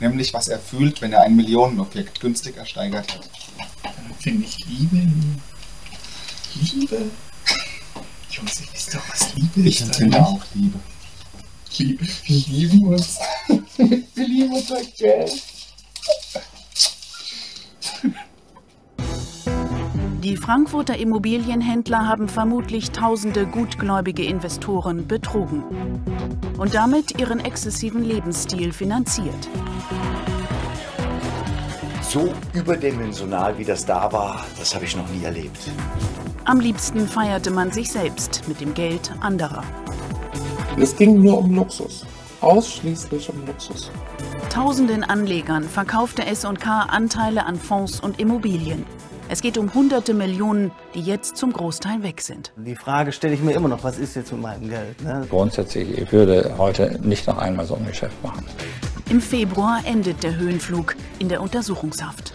nämlich was er fühlt, wenn er ein Millionenobjekt günstig ersteigert hat. Finde ich Liebe. Liebe? Jungs, ihr wisst doch, was Liebe ist. Ich empfinde auch Liebe. Wir lieben uns. Wir lieben uns aktuell. Die Frankfurter Immobilienhändler haben vermutlich tausende gutgläubige Investoren betrogen und damit ihren exzessiven Lebensstil finanziert. So überdimensional, wie das da war, das habe ich noch nie erlebt. Am liebsten feierte man sich selbst mit dem Geld anderer. Es ging nur um Luxus, ausschließlich um Luxus. Tausenden Anlegern verkaufte S&K Anteile an Fonds und Immobilien. Es geht um hunderte Millionen, die jetzt zum Großteil weg sind. Die Frage stelle ich mir immer noch, was ist jetzt mit meinem Geld? Ne? Grundsätzlich, ich würde heute nicht noch einmal so ein Geschäft machen. Im Februar endet der Höhenflug in der Untersuchungshaft.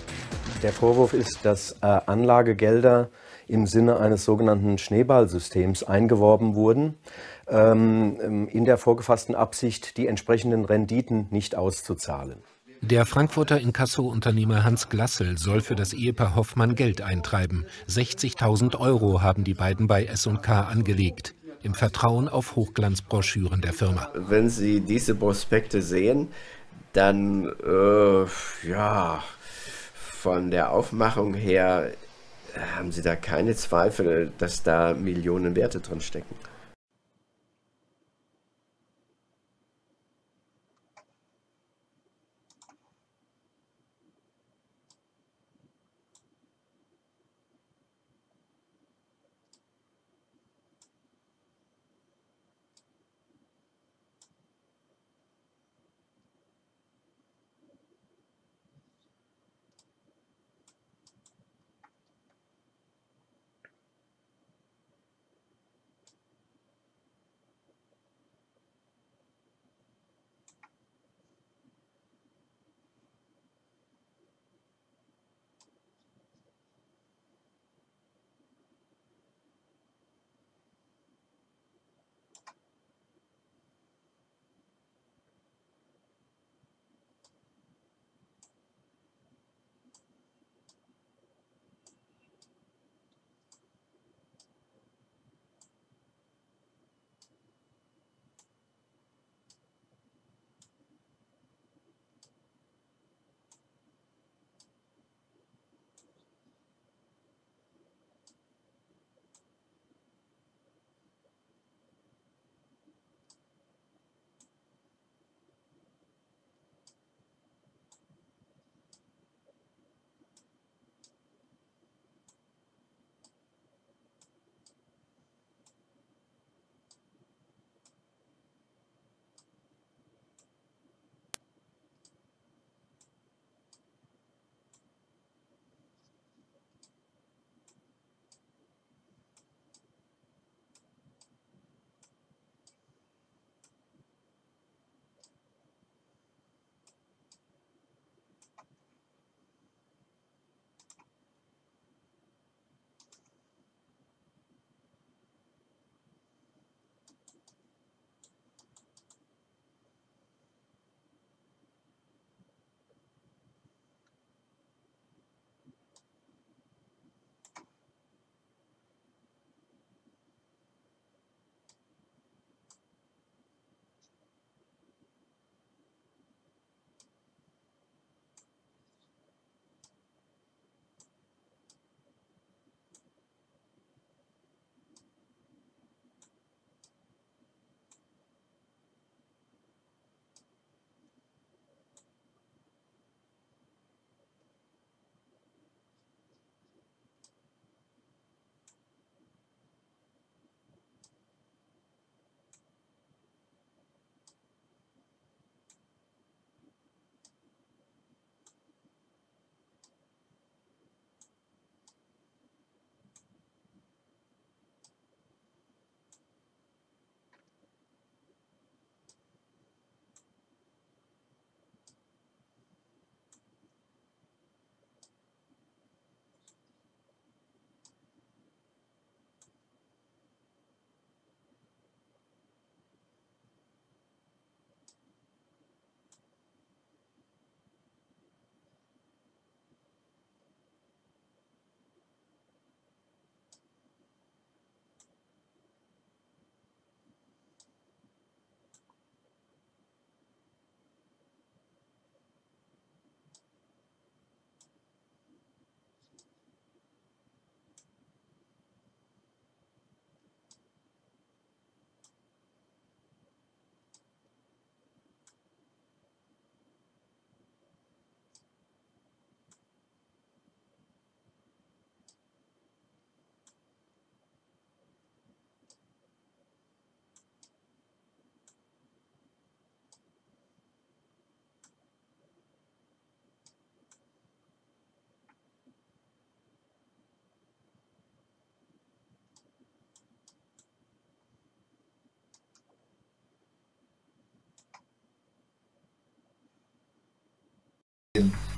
Der Vorwurf ist, dass Anlagegelder im Sinne eines sogenannten Schneeballsystems eingeworben wurden, in der vorgefassten Absicht, die entsprechenden Renditen nicht auszuzahlen. Der Frankfurter Inkasso-Unternehmer Hans Glassel soll für das Ehepaar Hoffmann Geld eintreiben. 60.000 Euro haben die beiden bei S&K angelegt, im Vertrauen auf Hochglanzbroschüren der Firma. Wenn Sie diese Prospekte sehen, dann, ja, von der Aufmachung her haben Sie da keine Zweifel, dass da Millionen Werte drin stecken.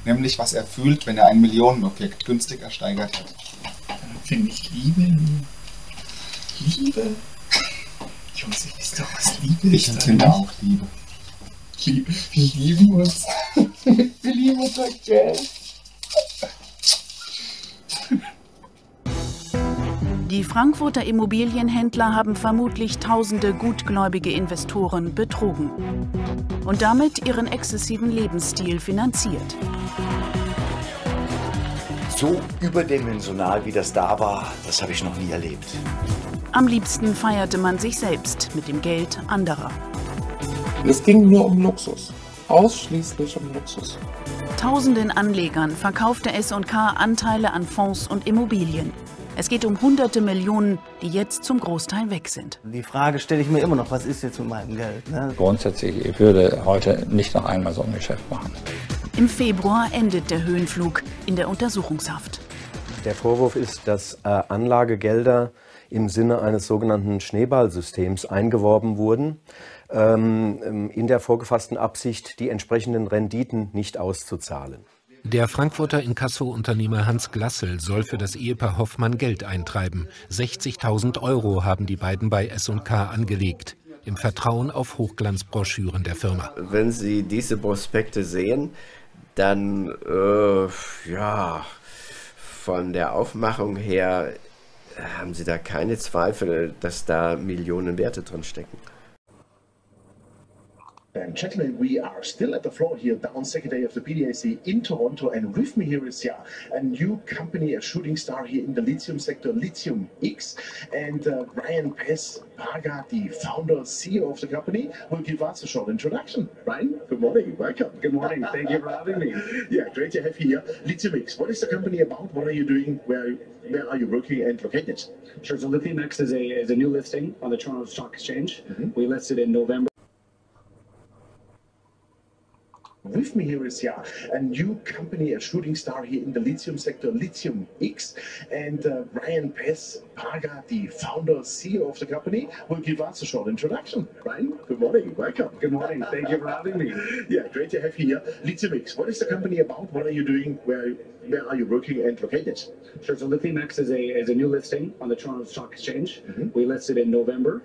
Nämlich, was er fühlt, wenn er ein Millionenobjekt günstig ersteigert hat. Finde ich Liebe. Liebe? Jungs, ihr wisst doch, was Liebe ist. Ich empfinde auch Liebe. Wir lieben uns. Wir lieben uns like Jazz. Die Frankfurter Immobilienhändler haben vermutlich tausende gutgläubige Investoren betrogen und damit ihren exzessiven Lebensstil finanziert. So überdimensional, wie das da war, das habe ich noch nie erlebt. Am liebsten feierte man sich selbst mit dem Geld anderer. Es ging nur um Luxus, ausschließlich um Luxus. Tausenden Anlegern verkaufte S&K Anteile an Fonds und Immobilien. Es geht um hunderte Millionen, die jetzt zum Großteil weg sind. Die Frage stelle ich mir immer noch, was ist jetzt mit meinem Geld? Ne? Grundsätzlich, ich würde heute nicht noch einmal so ein Geschäft machen. Im Februar endet der Höhenflug in der Untersuchungshaft. Der Vorwurf ist, dass Anlagegelder im Sinne eines sogenannten Schneeballsystems eingeworben wurden, in der vorgefassten Absicht, die entsprechenden Renditen nicht auszuzahlen. Der Frankfurter Inkasso-Unternehmer Hans Glassel soll für das Ehepaar Hoffmann Geld eintreiben. 60.000 Euro haben die beiden bei S&K angelegt, im Vertrauen auf Hochglanzbroschüren der Firma. Wenn Sie diese Prospekte sehen, dann, ja, von der Aufmachung her haben Sie da keine Zweifel, dass da Millionen Werte drin stecken. And gentlemen, we are still at the floor here on second day of the PDAC in Toronto, and with me here is a new company, a shooting star here in the lithium sector, Lithium X, and Brian Paes-Braga, the founder, CEO of the company, will give us a short introduction. Brian, good morning, welcome. Good morning, thank you for having me. Yeah, great to have you here. Lithium X, what is the company about? What are you doing? Where are you working and located? Sure, so Lithium X is a new listing on the Toronto Stock Exchange. Mm-hmm. We listed in November. With me here is a new company, a shooting star here in the lithium sector, Lithium X, and Brian Paes-Braga, the founder, CEO of the company, will give us a short introduction. Brian, good morning, welcome. Good morning, thank you for having me. Yeah, great to have you here. Lithium X, what is the company about? What are you doing? Where are you working and located? Sure, so Lithium X is a new listing on the Toronto Stock Exchange. Mm-hmm. We listed in November.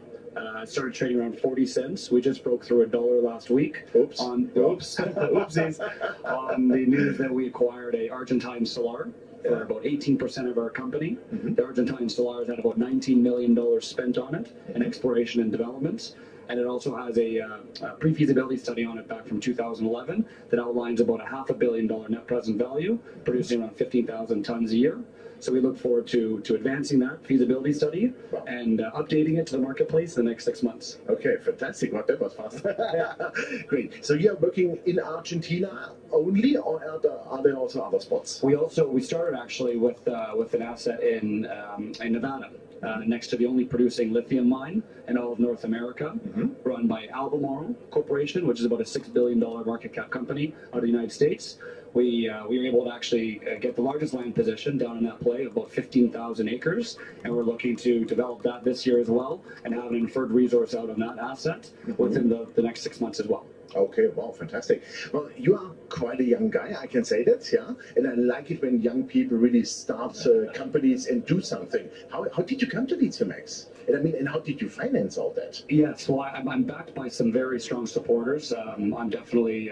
Started trading around 40 cents. We just broke through $1 last week. Oops. Oopsies. On the news that we acquired a Argentine Solar for about 18% of our company. Mm-hmm. The Argentine Solar has had about $19 million spent on it in exploration and development, and it also has a pre-feasibility study on it back from 2011 that outlines about $500 million net present value, producing around 15,000 tons a year. So we look forward to advancing that feasibility study and updating it to the marketplace in the next 6 months. Okay, fantastic. Well, that was fast. Great. So you are working in Argentina only, or are there also other spots? We started actually with an asset in Nevada, next to the only producing lithium mine in all of North America, run by Albemarle Corporation, which is about a $6 billion market cap company out of the United States. We were able to actually get the largest land position down in that play, about 15,000 acres, and we're looking to develop that this year as well and have an inferred resource out on that asset within the next 6 months as well. Okay, wow, fantastic. Well, you are quite a young guy, I can say that, yeah? And I like it when young people really start companies and do something. How did you come to Lithium X? And I mean, and how did you finance all that? Yes, well, I'm backed by some very strong supporters. I'm definitely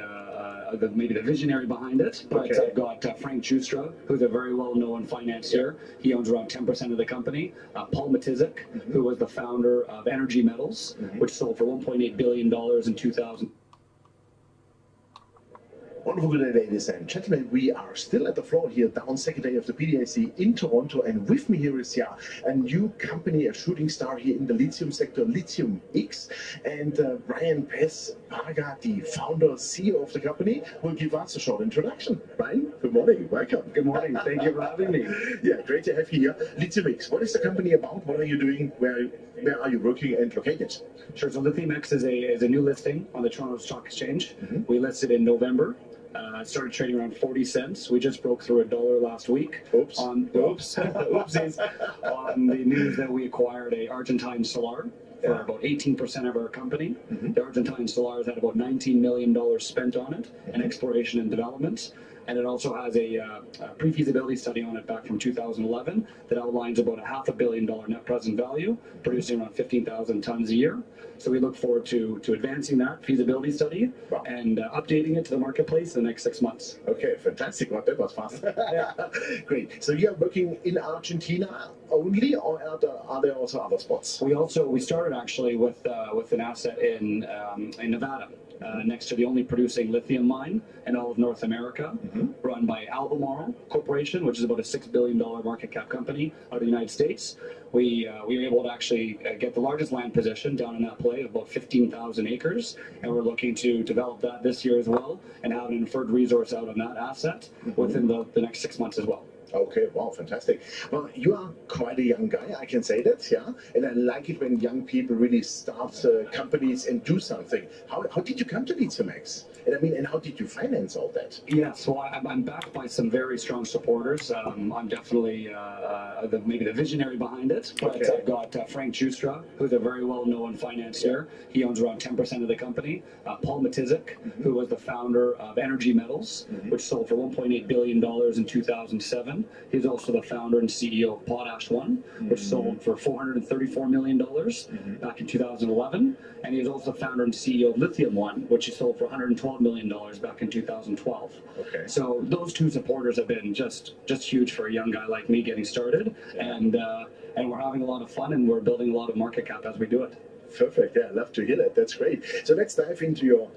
maybe the visionary behind it, but I've got Frank Giustra, who's a very well-known financier. He owns around 10% of the company. Paul Matysek, who was the founder of Energy Metals, which sold for $1.8 billion in 2000. Wonderful good day, ladies and gentlemen. We are still at the floor here on second day of the PDAC in Toronto, and with me here is a new company, a shooting star here in the lithium sector, Lithium X, and Brian Paes-Braga, the founder, CEO of the company, will give us a short introduction. Brian, good morning, welcome. Good morning, thank you for having me. Yeah, great to have you here. Lithium X, what is the company about? What are you doing? Where are you working and located? Sure, so Lithium X is a new listing on the Toronto Stock Exchange. We listed in November. Started trading around 40 cents. We just broke through $1 last week. Oops. On the news that we acquired a Argentine Solar for about 18% of our company. The Argentine Solar's had about $19 million spent on it in exploration and development. And it also has a pre-feasibility study on it back from 2011 that outlines about $500 million net present value, producing around 15,000 tons a year. So we look forward to advancing that feasibility study and updating it to the marketplace in the next 6 months. Okay, fantastic. Well, that was fast. Great. So you are working in Argentina only, or are there also other spots? We started actually with an asset in Nevada. Next to the only producing lithium mine in all of North America, run by Albemarle Corporation, which is about a $6 billion market cap company out of the United States. We were able to actually get the largest land position down in that play of about 15,000 acres, and we're looking to develop that this year as well and have an inferred resource out on that asset within the next 6 months as well. Okay, wow, fantastic. Well, you are quite a young guy, I can say that, yeah? And I like it when young people really start companies and do something. How did you come to Lithium X? And I mean, and how did you finance all that? Yeah, so I'm backed by some very strong supporters. I'm definitely maybe the visionary behind it, but I've got Frank Giustra, who's a very well-known financier. He owns around 10% of the company. Paul Matysek, who was the founder of Energy Metals, which sold for $1.8 billion in 2007. He's also the founder and CEO of Potash One, which sold for $434 million back in 2011. And he's also the founder and CEO of Lithium One, which he sold for $112 million back in 2012. Okay. So those two supporters have been just huge for a young guy like me getting started. And we're having a lot of fun, and we're building a lot of market cap as we do it. Perfect. Yeah, I love to hear that. That's great. So let's dive into your